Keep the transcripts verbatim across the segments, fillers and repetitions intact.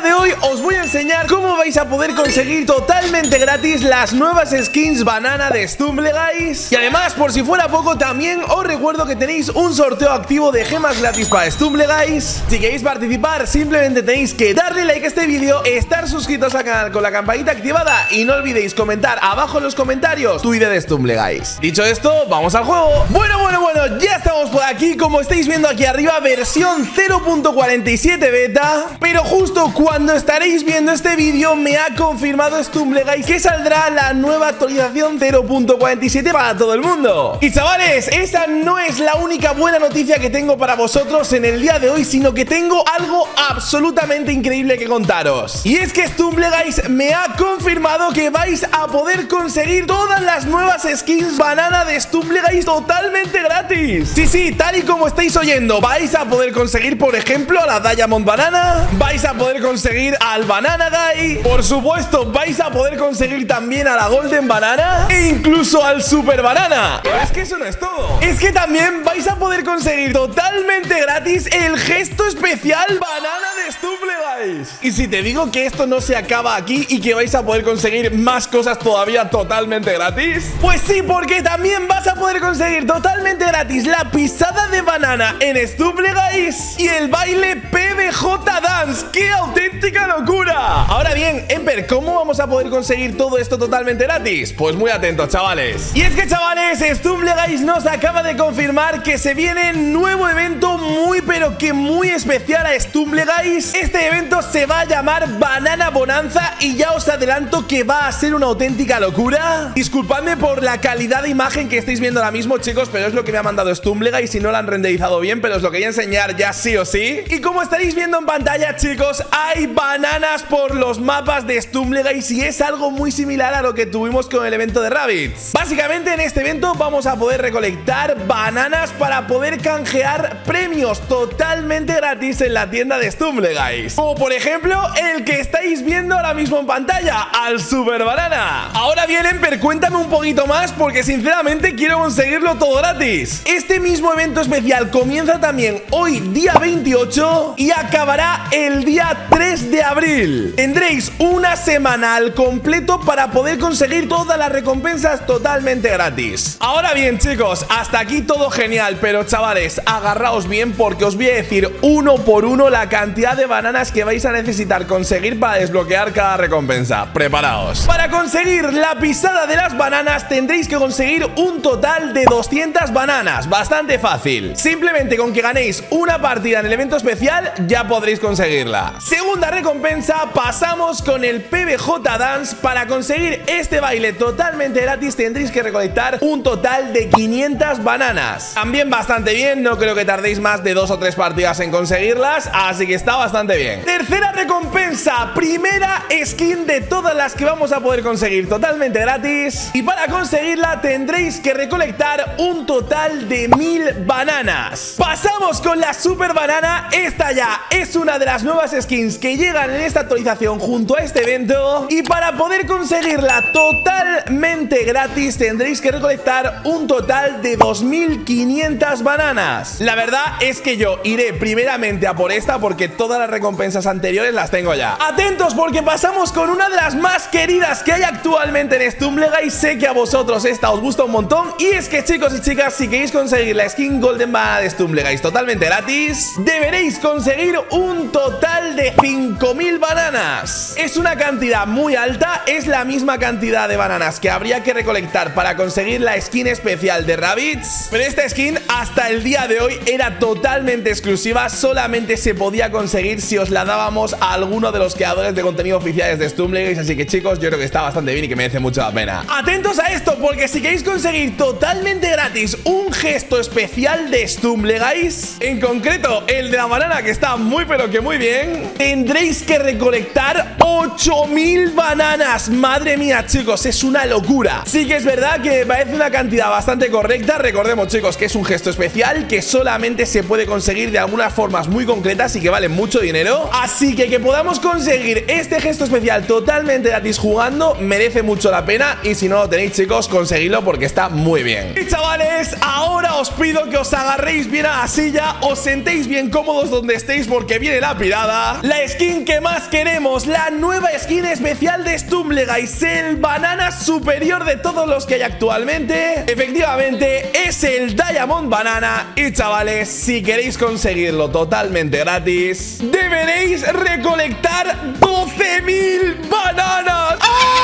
día de hoy os voy a enseñar cómo vais a poder conseguir totalmente gratis las nuevas skins banana de Stumble Guys. Y además, por si fuera poco, también os recuerdo que tenéis un sorteo activo de gemas gratis para Stumble Guys. Si queréis participar, simplemente tenéis que darle like a este vídeo, estar suscritos al canal con la campanita activada y no olvidéis comentar abajo en los comentarios tu idea de Stumble Guys. Dicho esto, vamos al juego. Bueno, bueno, bueno, ya estamos por aquí. Como estáis viendo aquí arriba, versión cero punto cuarenta y siete beta. Pero justo cuando estaréis viendo este vídeo, me ha confirmado Stumble Guys que saldrá la nueva actualización cero punto cuarenta y siete para todo el mundo. Y chavales, esa no es la única buena noticia que tengo para vosotros en el día de hoy, sino que tengo algo absolutamente increíble que contaros. Y es que Stumble Guys me ha confirmado que vais a poder conseguir todas las nuevas skins banana de Stumble Guys totalmente gratis. Sí, sí, tal y como estáis oyendo, vais a poder conseguir, por ejemplo, a la Diamond Banana, vais a poder conseguir al Banana Guy, por supuesto, vais a poder conseguir también a la Golden Banana e incluso al Super Banana. Pero es que eso no es todo. Es que también vais a poder conseguir totalmente gratis el gesto especial banana de Stumble Guys. Y si te digo que esto no se acaba aquí y que vais a poder conseguir más cosas todavía totalmente gratis, pues sí, porque también vas a poder conseguir totalmente gratis la pisada de banana en Stumble Guys y el baile P B J Dance. ¡Qué auténtica locura! Ahora bien, Emper, ¿cómo vamos a poder conseguir todo esto totalmente gratis? Pues muy atentos, chavales. Y es que, chavales, Stumble Guys nos acaba de confirmar que se viene un nuevo evento muy, pero que muy especial a Stumble Guys. Este evento se va a llamar Banana Bonanza y ya os adelanto que va a ser una auténtica locura. Disculpadme por la calidad de imagen que estáis viendo ahora mismo, chicos, pero es lo que me ha mandado Stumble Guys y no lo han renderizado bien, pero os lo quería enseñar ya sí o sí. Y como estaréis viendo en pantalla, chicos, hay bananas por los mapas de Stumble Guys y es algo muy similar a lo que tuvimos con el evento de Rabbids. Básicamente, en este evento vamos a poder recolectar bananas para poder canjear premios totalmente gratis en la tienda de Stumble Guys, como por ejemplo el que estáis viendo ahora mismo en pantalla, al Super Banana. Ahora bien, Emper, cuéntame un poquito más, porque sinceramente quiero conseguirlo todo gratis. Este mismo evento especial comienza también hoy, día veintiocho, y acabará el día tres de abril. Tendréis una semana al completo para poder conseguir todas las recompensas totalmente gratis. Ahora bien, chicos, hasta aquí todo genial, pero chavales, agarraos bien porque os voy a decir uno por uno la cantidad de bananas que vais a necesitar conseguir para desbloquear cada recompensa. Preparaos. Para conseguir la pisada de las bananas tendréis que conseguir un total de doscientas bananas. Bastante fácil. Simplemente con que ganéis una partida en el evento especial ya podréis conseguirla. Segunda recompensa, pasamos con el P B J Dance. Para conseguir este baile totalmente gratis tendréis que recolectar un total de quinientas bananas. También bastante bien, no creo que tardéis más de dos o tres partidas en conseguirlas, así que está bastante bien. Tercera recompensa, primera skin de todas las que vamos a poder conseguir totalmente gratis, y para conseguirla tendréis que recolectar un total de mil bananas. Pasamos con la Super Banana. Esta ya es una de las nuevas skins que llegan en esta actualización junto a este evento, y para poder conseguirla totalmente gratis tendréis que recolectar un total de dos mil quinientas bananas. La verdad es que yo iré primeramente a por esta porque todas las recompensas anteriores las tengo ya. Atentos, porque pasamos con una de las más queridas que hay actualmente en Stumble Guys. Sé que a vosotros esta os gusta un montón, y es que, chicos y chicas, si queréis conseguir la skin Golden Banana de Stumble Guys totalmente gratis, deberéis conseguir un total de cinco mil bananas. Es una cantidad muy alta, es la misma cantidad de bananas que habría que recolectar para conseguir la skin especial de Rabbids, pero esta skin hasta el día de hoy era totalmente exclusiva, solamente se podía conseguir si os la dábamos a alguno de los creadores de contenido oficiales de Stumble Guys, así que, chicos, yo creo que está bastante bien y que merece mucho la pena. Atentos a esto, porque si queréis conseguir totalmente gratis un gesto especial de Stumble Guys, en concreto el de la banana, que está muy pero que muy bien, tendréis que recolectar ocho mil bananas. Madre mía, chicos, es una locura. Sí que es verdad que me parece una cantidad bastante correcta. Recordemos, chicos, que es un gesto especial que solamente se puede conseguir de algunas formas muy concretas y que valen mucho dinero, así que que podamos conseguir este gesto especial totalmente gratis jugando merece mucho la pena, y si no lo tenéis, chicos, conseguidlo porque está muy bien. Y chavales, ahora os pido que os agarréis bien a la silla, os sentéis bien cómodos donde estéis porque viene la pirada. La skin que más queréis tenemos la nueva skin especial de Stumble Guys, el banana superior de todos los que hay actualmente. Efectivamente es el Diamond Banana y chavales, si queréis conseguirlo totalmente gratis, deberéis recolectar doce mil bananas. ¡Ah!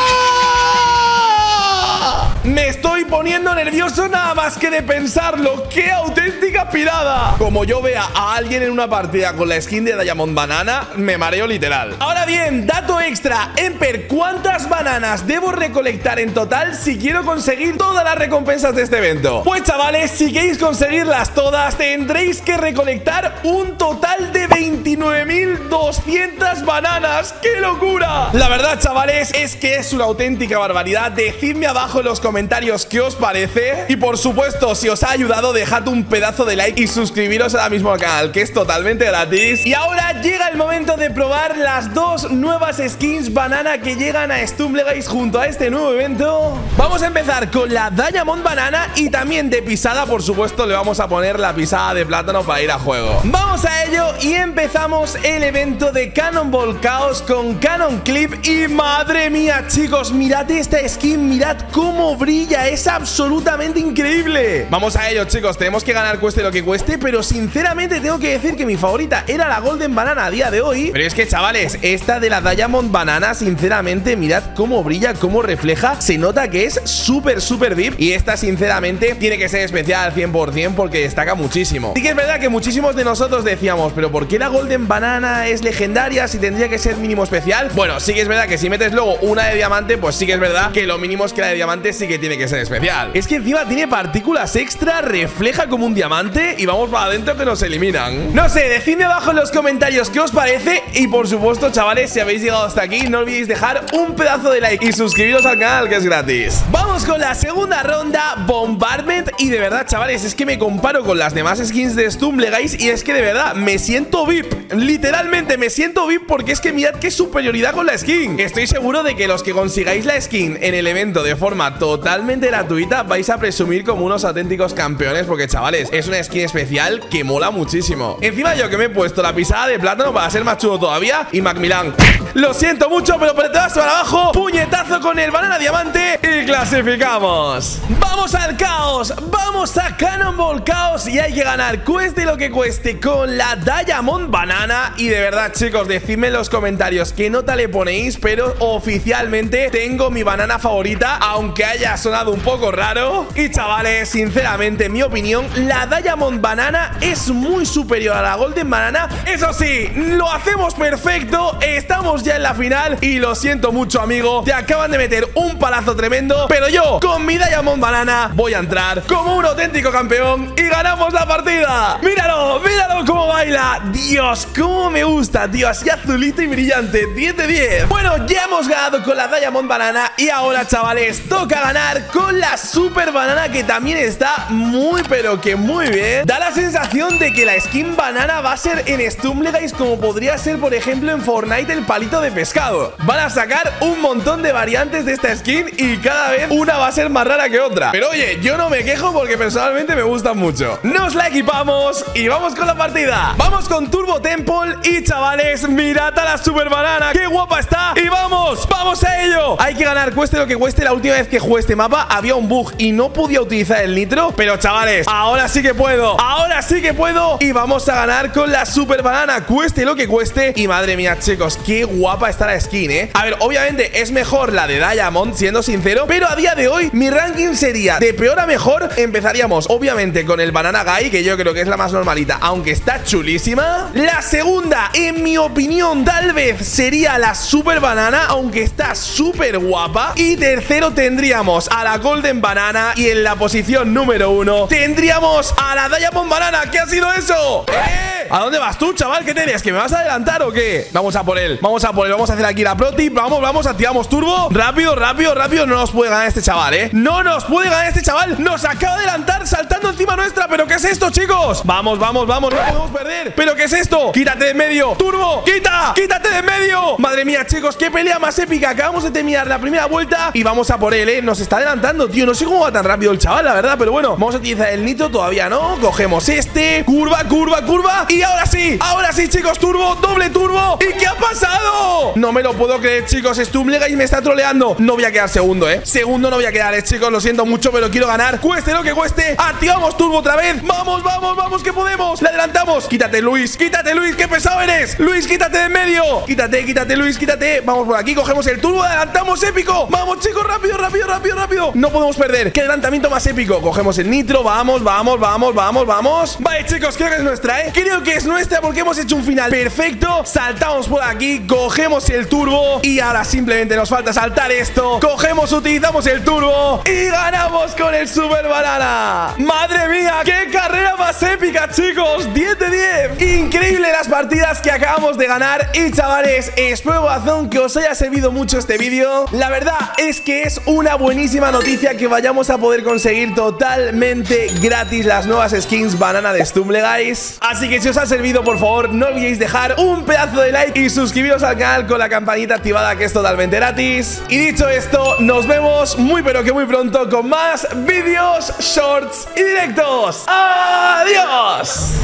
Me estoy poniendo nervioso nada más que de pensarlo. ¡Qué auténtica pirada! Como yo vea a alguien en una partida con la skin de Diamond Banana, me mareo literal. Ahora bien, dato extra. Emper, ¿cuántas bananas debo recolectar en total si quiero conseguir todas las recompensas de este evento? Pues chavales, si queréis conseguirlas todas, tendréis que recolectar un total de veintinueve mil doscientas bananas. ¡Qué locura! La verdad, chavales, es que es una auténtica barbaridad. Decidme abajo en los comentarios comentarios qué os parece, y por supuesto si os ha ayudado dejad un pedazo de like y suscribiros ahora mismo al canal, que es totalmente gratis. Y ahora llega el momento de probar las dos nuevas skins banana que llegan a Stumble Guys junto a este nuevo evento. Vamos a empezar con la Diamond Banana y también de pisada, por supuesto le vamos a poner la pisada de plátano para ir a juego. Vamos a ello y empezamos el evento de Cannonball Chaos con Cannon Clip y madre mía chicos, mirad esta skin, mirad cómo brilla. Brilla, es absolutamente increíble. Vamos a ello chicos, tenemos que ganar cueste lo que cueste, pero sinceramente tengo que decir que mi favorita era la Golden Banana a día de hoy. Pero es que chavales, esta de la Diamond Banana, sinceramente mirad cómo brilla, cómo refleja, se nota que es súper súper V I P. Y esta sinceramente tiene que ser especial al cien por cien porque destaca muchísimo. Sí que es verdad que muchísimos de nosotros decíamos, pero ¿por qué la Golden Banana es legendaria si tendría que ser mínimo especial? Bueno, sí que es verdad que si metes luego una de diamante, pues sí que es verdad que lo mínimo es que la de diamante sí que tiene que ser especial. Es que encima tiene partículas extra, refleja como un diamante y vamos para adentro que nos eliminan. No sé, decidme abajo en los comentarios qué os parece y por supuesto chavales, si habéis llegado hasta aquí no olvidéis dejar un pedazo de like y suscribiros al canal que es gratis. Vamos con la segunda ronda, Bombardment, y de verdad chavales, es que me comparo con las demás skins de Stumble Guys y es que de verdad me siento V I P, literalmente me siento V I P porque es que mirad qué superioridad con la skin. Estoy seguro de que los que consigáis la skin en el evento de forma total totalmente gratuita vais a presumir como unos auténticos campeones, porque chavales es una skin especial que mola muchísimo. Encima yo que me he puesto la pisada de plátano para ser más chulo todavía. Y Macmillan, lo siento mucho, pero por detrás para abajo, puñetazo con el banana diamante y clasificamos. Vamos al caos, vamos a Cannonball Chaos y hay que ganar cueste lo que cueste con la Diamond Banana. Y de verdad chicos, decidme en los comentarios qué nota le ponéis, pero oficialmente tengo mi banana favorita, aunque haya ha sonado un poco raro. Y chavales, sinceramente, en mi opinión, la Diamond Banana es muy superior a la Golden Banana. Eso sí, lo hacemos perfecto, estamos ya en la final y lo siento mucho amigo, te acaban de meter un palazo tremendo, pero yo con mi Diamond Banana voy a entrar como un auténtico campeón y ganamos la partida. Míralo, míralo cómo baila. Dios, cómo me gusta, tío, así azulito y brillante, diez de diez. Bueno, ya hemos ganado con la Diamond Banana y ahora chavales, toca ganar con la Super Banana, que también está muy pero que muy bien. Da la sensación de que la skin banana va a ser en Stumble Guys como podría ser por ejemplo en Fortnite el palito de pescado. Van a sacar un montón de variantes de esta skin y cada vez una va a ser más rara que otra. Pero oye, yo no me quejo porque personalmente me gustan mucho. Nos la equipamos y vamos con la partida. Vamos con Turbo Temple y chavales, mirad a la Super Banana, qué guapa está. Y vamos, vamos a ello. Hay que ganar cueste lo que cueste. La última vez que juegues este mapa había un bug y no podía utilizar el nitro, pero chavales, ahora sí que puedo, ahora sí que puedo y vamos a ganar con la Super Banana cueste lo que cueste. Y madre mía chicos, qué guapa está la skin, eh. A ver, obviamente es mejor la de Diamond, siendo sincero, pero a día de hoy mi ranking sería de peor a mejor. Empezaríamos obviamente con el Banana Guy, que yo creo que es la más normalita, aunque está chulísima. La segunda, en mi opinión, tal vez sería la Super Banana, aunque está súper guapa. Y tercero tendríamos a la Golden Banana y en la posición número uno tendríamos a la Diamond Banana. ¿Qué ha sido eso? ¿Eh? ¿A dónde vas tú, chaval? ¿Qué tienes? ¿Que me vas a adelantar o qué? Vamos a por él, vamos a por él, vamos a hacer aquí la pro tip. Vamos, vamos, activamos turbo. Rápido, rápido, rápido. No nos puede ganar este chaval, ¿eh? No nos puede ganar este chaval. Nos acaba de adelantar saltando encima nuestra. ¿Pero qué es esto, chicos? Vamos, vamos, vamos. No podemos perder. ¿Pero qué es esto? Quítate de en medio. Turbo, quita, quítate de en medio. Madre mía, chicos, qué pelea más épica. Acabamos de terminar la primera vuelta y vamos a por él, ¿eh? Nos está adelantando, tío, no sé cómo va tan rápido el chaval, la verdad, pero bueno, vamos a utilizar el nitro. Todavía no, cogemos este, curva, curva, curva. Y ahora sí, ahora sí chicos, turbo, doble turbo. ¿Y qué ha pasado? ¡No! No me lo puedo creer, chicos. Stumble Guys me está troleando. No voy a quedar segundo, ¿eh? Segundo no voy a quedar, eh, chicos. Lo siento mucho, pero quiero ganar. Cueste lo que cueste. Activamos turbo otra vez. ¡Vamos, vamos, vamos, que podemos! ¡La adelantamos! ¡Quítate, Luis! ¡Quítate, Luis! ¡Qué pesado eres! ¡Luis, quítate de en medio! ¡Quítate, quítate, Luis! ¡Quítate! Vamos por aquí, cogemos el turbo. ¡Adelantamos épico! ¡Vamos, chicos! ¡Rápido, rápido, rápido, rápido! No podemos perder. ¡Qué adelantamiento más épico! Cogemos el nitro. ¡Vamos, vamos, vamos, vamos, vamos! Vale, chicos, creo que es nuestra, ¿eh? Creo que es nuestra porque hemos hecho un final perfecto. Saltamos por aquí, cogemos el turbo y ahora simplemente nos falta saltar esto. Cogemos, utilizamos el turbo y ganamos con el Super Banana. ¡Madre mía! ¡Qué carrera más épica, chicos! diez de diez. Increíble las partidas que acabamos de ganar. Y chavales, espero corazón que os haya servido mucho este vídeo. La verdad es que es una buenísima noticia que vayamos a poder conseguir totalmente gratis las nuevas skins banana de Stumble Guys. Así que si os ha servido, por favor, no olvidéis dejar un pedazo de like y suscribiros al canal con la campanita activada, que es totalmente gratis. Y dicho esto, nos vemos muy pero que muy pronto con más vídeos, shorts y directos. ¡Adiós!